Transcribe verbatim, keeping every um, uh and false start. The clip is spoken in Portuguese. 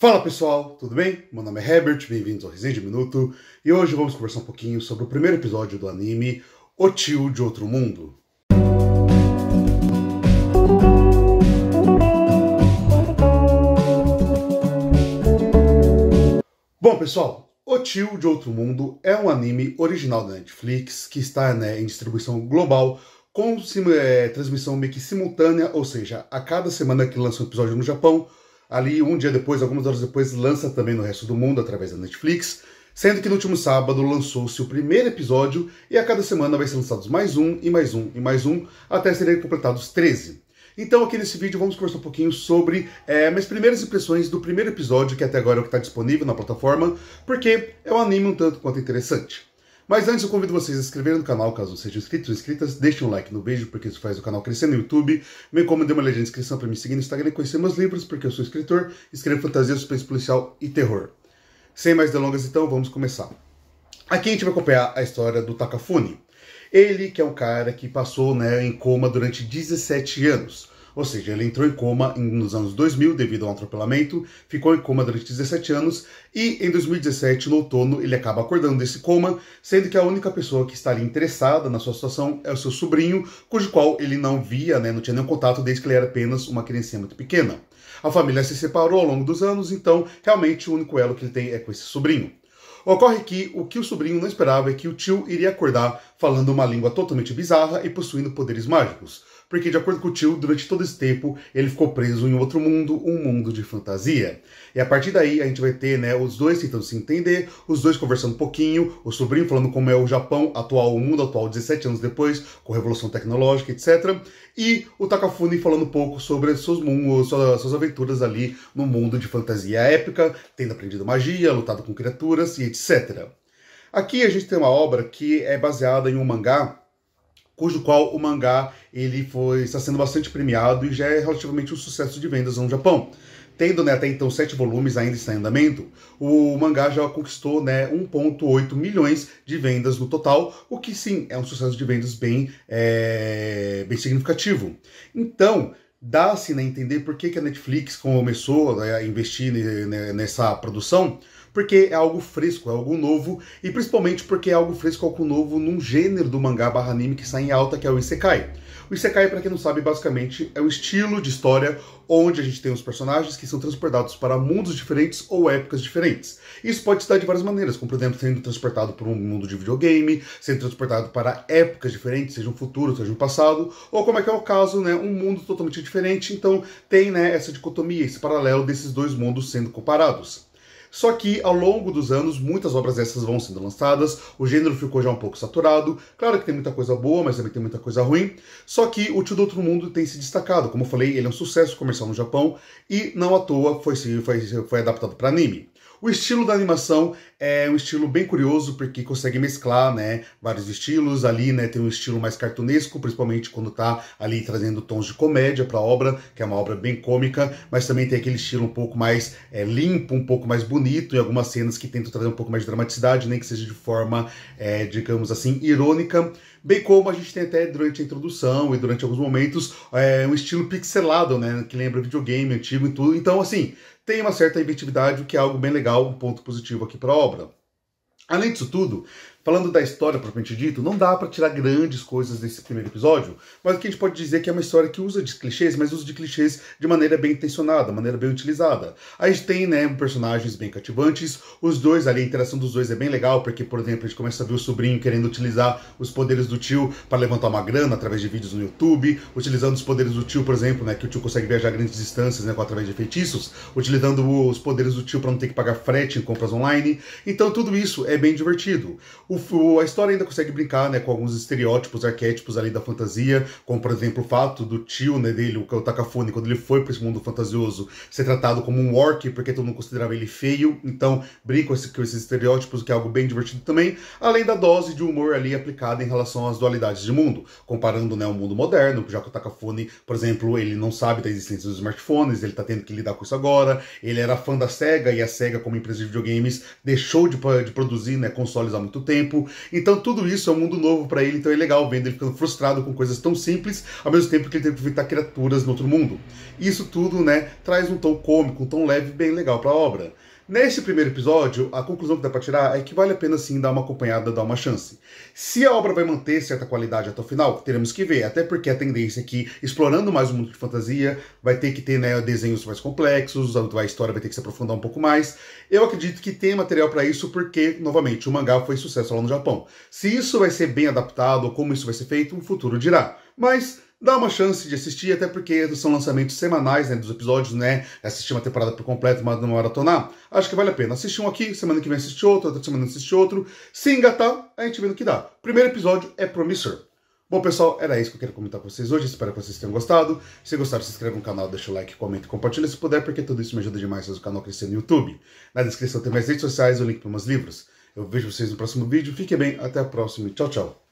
Fala pessoal, tudo bem? Meu nome é Herbert, bem-vindos ao Resenha De Minuto. E hoje vamos conversar um pouquinho sobre o primeiro episódio do anime O Tio de Outro Mundo. Bom pessoal, O Tio de Outro Mundo é um anime original da Netflix que está né, em distribuição global com é, transmissão meio que simultânea, ou seja, a cada semana que lança um episódio no Japão, ali, um dia depois, algumas horas depois, lança também no resto do mundo, através da Netflix. Sendo que no último sábado lançou-se o primeiro episódio e a cada semana vai ser lançados mais um, e mais um, e mais um, até serem completados treze. Então aqui nesse vídeo vamos conversar um pouquinho sobre é, minhas primeiras impressões do primeiro episódio, que até agora é o que está disponível na plataforma, porque é um anime um tanto quanto interessante. Mas antes eu convido vocês a se inscreverem no canal, caso não sejam inscritos ou inscritas, deixem um like no vídeo, porque isso faz o canal crescer no YouTube, me dê uma legenda de inscrição para me seguir no Instagram e conhecer meus livros, porque eu sou escritor, escrevo fantasia, suspense policial e terror. Sem mais delongas então, vamos começar. Aqui a gente vai acompanhar a história do Takafune. Ele que é um cara que passou né, em coma durante dezessete anos. Ou seja, ele entrou em coma nos anos dois mil devido a um atropelamento, ficou em coma durante dezessete anos e em dois mil e dezessete, no outono, ele acaba acordando desse coma, sendo que a única pessoa que está ali interessada na sua situação é o seu sobrinho, cujo qual ele não via, né, não tinha nenhum contato desde que ele era apenas uma criancinha muito pequena. A família se separou ao longo dos anos, então realmente o único elo que ele tem é com esse sobrinho. Ocorre que o que o sobrinho não esperava é que o tio iria acordar falando uma língua totalmente bizarra e possuindo poderes mágicos. Porque, de acordo com o tio, durante todo esse tempo, ele ficou preso em outro mundo, um mundo de fantasia. E a partir daí, a gente vai ter né, os dois tentando se entender, os dois conversando um pouquinho, o sobrinho falando como é o Japão atual, o mundo atual, dezessete anos depois, com a revolução tecnológica, etcétera. E o Takafune falando um pouco sobre seus mundos, suas aventuras ali no mundo de fantasia épica, tendo aprendido magia, lutado com criaturas e etcétera. Aqui a gente tem uma obra que é baseada em um mangá, cujo qual o mangá ele foi, está sendo bastante premiado e já é relativamente um sucesso de vendas no Japão. Tendo né, até então sete volumes ainda está em andamento, o mangá já conquistou né, um ponto oito milhões de vendas no total, o que sim é um sucesso de vendas bem, é, bem significativo. Então, dá-se né, entender por que, que a Netflix começou né, a investir né, nessa produção, porque é algo fresco, é algo novo, e principalmente porque é algo fresco, algo novo num gênero do mangá barra anime que sai em alta, que é o isekai. O isekai, para quem não sabe, basicamente é um estilo de história onde a gente tem os personagens que são transportados para mundos diferentes ou épocas diferentes. Isso pode se dar de várias maneiras, como por exemplo, sendo transportado para um mundo de videogame, sendo transportado para épocas diferentes, seja um futuro, seja um passado, ou como é que é o caso, né, um mundo totalmente diferente, então tem né, essa dicotomia, esse paralelo desses dois mundos sendo comparados. Só que, ao longo dos anos, muitas obras dessas vão sendo lançadas, o gênero ficou já um pouco saturado, claro que tem muita coisa boa, mas também tem muita coisa ruim, só que O Tio do Outro Mundo tem se destacado, como eu falei, ele é um sucesso comercial no Japão, e não à toa foi, foi, foi adaptado para anime. O estilo da animação é um estilo bem curioso, porque consegue mesclar né, vários estilos, ali né, tem um estilo mais cartunesco, principalmente quando tá ali trazendo tons de comédia para a obra, que é uma obra bem cômica, mas também tem aquele estilo um pouco mais é, limpo, um pouco mais bonito, em algumas cenas que tentam trazer um pouco mais de dramaticidade, nem que seja de forma, é, digamos assim, irônica, bem como a gente tem até durante a introdução e durante alguns momentos é, um estilo pixelado, né, que lembra videogame antigo e tudo, então assim... tem uma certa inventividade, o que é algo bem legal, um ponto positivo aqui para a obra. Além disso tudo, falando da história propriamente dito, não dá para tirar grandes coisas desse primeiro episódio, mas o que a gente pode dizer é que é uma história que usa de clichês, mas usa de clichês de maneira bem intencionada, maneira bem utilizada. A gente tem né, personagens bem cativantes, os dois ali, a interação dos dois é bem legal, porque, por exemplo, a gente começa a ver o sobrinho querendo utilizar os poderes do tio para levantar uma grana através de vídeos no YouTube, utilizando os poderes do tio, por exemplo, né, que o tio consegue viajar grandes distâncias né, através de feitiços, utilizando os poderes do tio para não ter que pagar frete em compras online. Então tudo isso é bem divertido. O, a história ainda consegue brincar né, com alguns estereótipos, arquétipos ali da fantasia, como por exemplo o fato do tio né, dele, o Takafune, quando ele foi para esse mundo fantasioso, ser tratado como um orc, porque todo mundo considerava ele feio, então brinca esse, com esses estereótipos, que é algo bem divertido também, além da dose de humor ali aplicada em relação às dualidades de mundo, comparando né, o mundo moderno, já que o Takafune, por exemplo, ele não sabe da existência dos smartphones, ele está tendo que lidar com isso agora, ele era fã da Sega, e a Sega como empresa de videogames deixou de, de produzir né, consoles há muito tempo, tempo. Então tudo isso é um mundo novo pra ele, então é legal vendo ele ficando frustrado com coisas tão simples, ao mesmo tempo que ele tem que enfrentar criaturas no outro mundo. Isso tudo, né, traz um tom cômico, um tom leve bem legal pra obra. Neste primeiro episódio, a conclusão que dá pra tirar é que vale a pena sim dar uma acompanhada, dar uma chance. Se a obra vai manter certa qualidade até o final, teremos que ver, até porque a tendência é que, explorando mais o mundo de fantasia, vai ter que ter, né, desenhos mais complexos, a história vai ter que se aprofundar um pouco mais. Eu acredito que tem material pra isso porque, novamente, o mangá foi sucesso lá no Japão. Se isso vai ser bem adaptado, ou como isso vai ser feito, o futuro dirá. Mas dá uma chance de assistir, até porque são lançamentos semanais, né, dos episódios, né, assistir uma temporada por completo, uma maratonar, acho que vale a pena. Assistir um aqui, semana que vem assistir outro, outra semana assistir outro, se engatar, a gente vê no que dá. Primeiro episódio é promissor. Bom, pessoal, era isso que eu queria comentar com vocês hoje, espero que vocês tenham gostado. Se gostaram, se inscreve no canal, deixa o like, comenta e compartilha se puder, porque tudo isso me ajuda demais a fazer o canal crescer no YouTube. Na descrição tem mais redes sociais, o link para meus livros. Eu vejo vocês no próximo vídeo, fiquem bem, até a próxima e tchau, tchau.